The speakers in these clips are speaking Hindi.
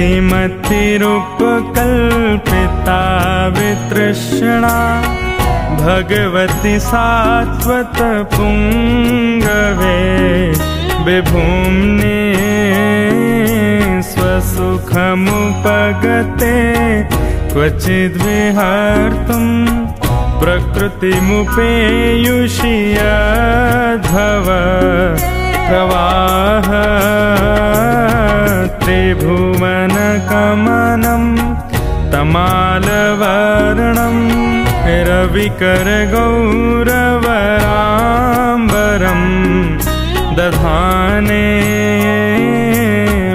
श्रीमतिरूपकल्पिता वितृष्णा भगवती सात्वत पुंगवे विभुम्ने स्वसुखमुपगते क्वचिद्विहर्तुं प्रकृतिमुपेयुष्याधव प्रवाह त्रिभुवनकमनं तमालवर्णं रविकरगौरवराम्बरं दधाने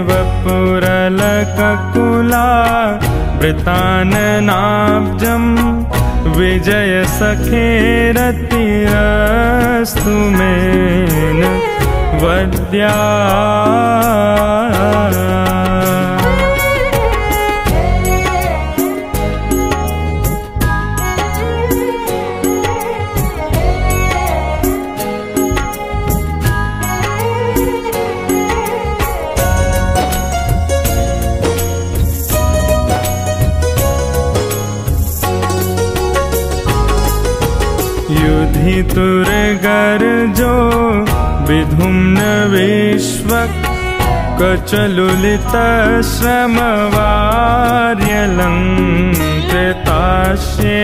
वपुरलककुला वृताननाब्जं विजयसखेरतिरस्तु मेन वद्या। तुरगर्जो विधुम्न विश्वक् कचलुलितश्रमवार्यलङ्कृतास्ये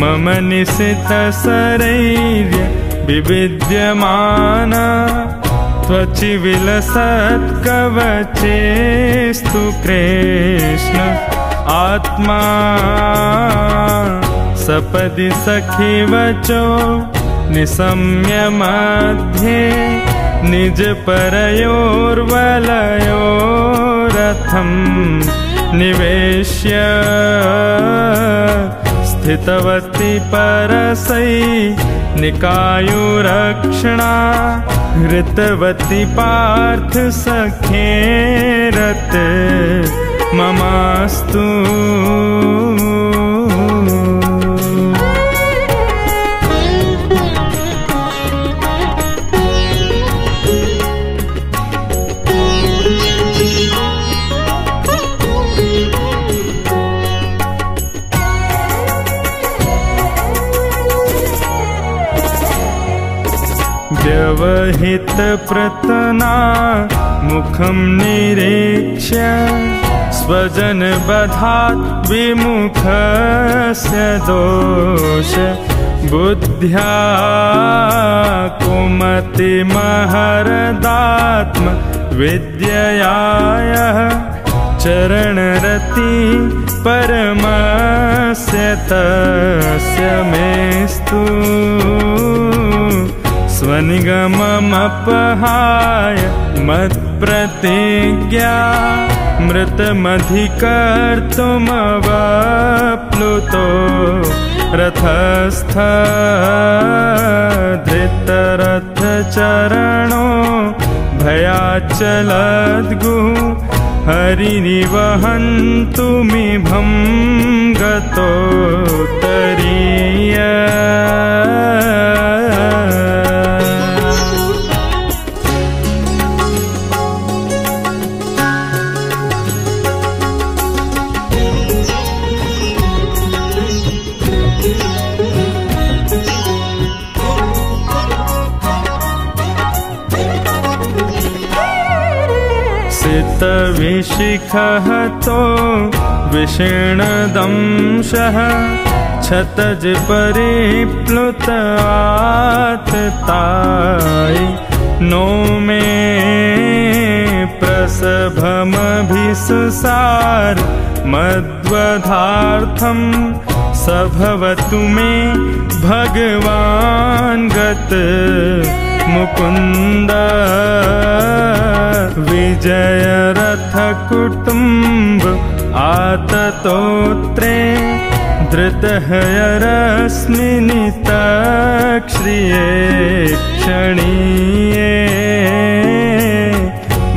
मम निशितसरैर्य विविद्यमाना त्वचिविलसत्कवचेस्तु कृष्ण आत्मा सपदि सखि वचो निशम्य मध्ये निज परयोर्वलयोरथं निवेश्य स्थितवती परसै निकायुरक्षणा हृतवती पार्थ सखेरत ममास्तु। व्यवहित प्रतना मुखं निरीक्ष्य स्वजन बधात् विमुखस्य दोष बुद्ध्या कुमति महरदात्म विद्यायाः चरणरति परमस्य तस्य मेस्तु। स्वनिगममपहाय मत्प्रतिज्ञा मृतमधिकर्तुमवाप्लुतो रथस्थ धृतरथचरणो भयाचलद्गुः हरिनिवहन्तुमिभं गतोत्तरीय। सितविशिखहतो विषणदंशः छतज परिप्लुत आततायि नो मे प्रसभमभिसुसार मद्वधार्थं सभवतु मे भगवान् गत मुकुन्द। विजयरथकुटुम्ब आततोत्रे धृतहयरश्मिनितक्ष्ये क्षणीये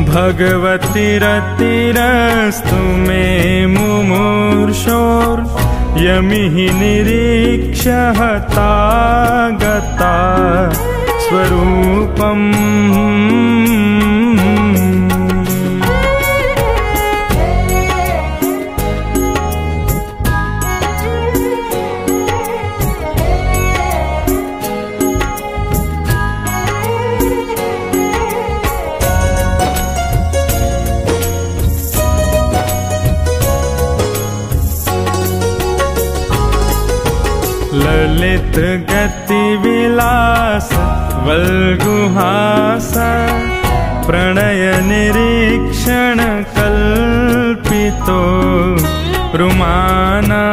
भगवतिरतिरस्तु मे मुमुर्षोर्यमिः निरीक्ष्य हता गता स्वरूपम्। ललित गति विलास वल्गुहास प्रणय निरीक्षण कल्पितो रुमाना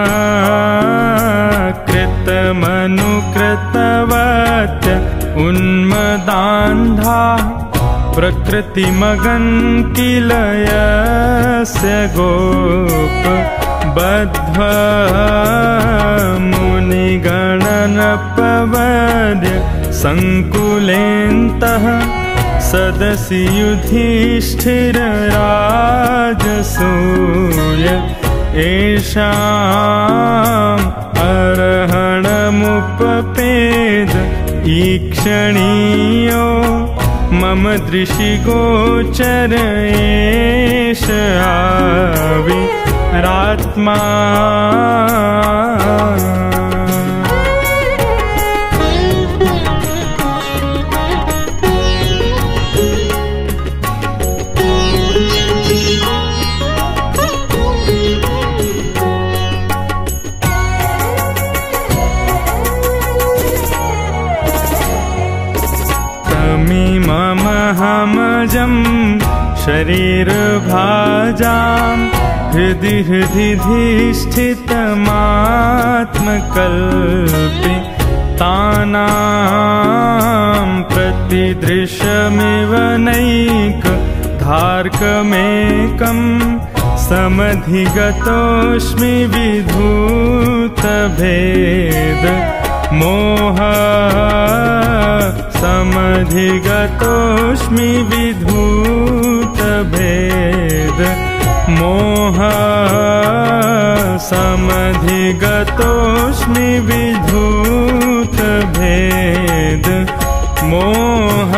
कृतमनुकृतवत्य उन्मदान्धा प्रकृतिमगन किल यस्य गोप बद्ध मुनिगणनपवद्य संकुलेन्तः सदसि युधिष्ठिर राजसूय एषाम् अरहणमुपपेद ईक्षणीयो मम दृशिगोचर एष आविरात्मा। शरीर भाजाम हृदि हृदिधिष्ठितमात्मकल्पितानां प्रतिदृश्यमिव नैक धार्कमेकं समधिगतोऽस्मि विधूतभेद मोह समधिगतोऽस्मि विधूतभेद मोह समधिगतोऽस्मि विधूतभेद मोह।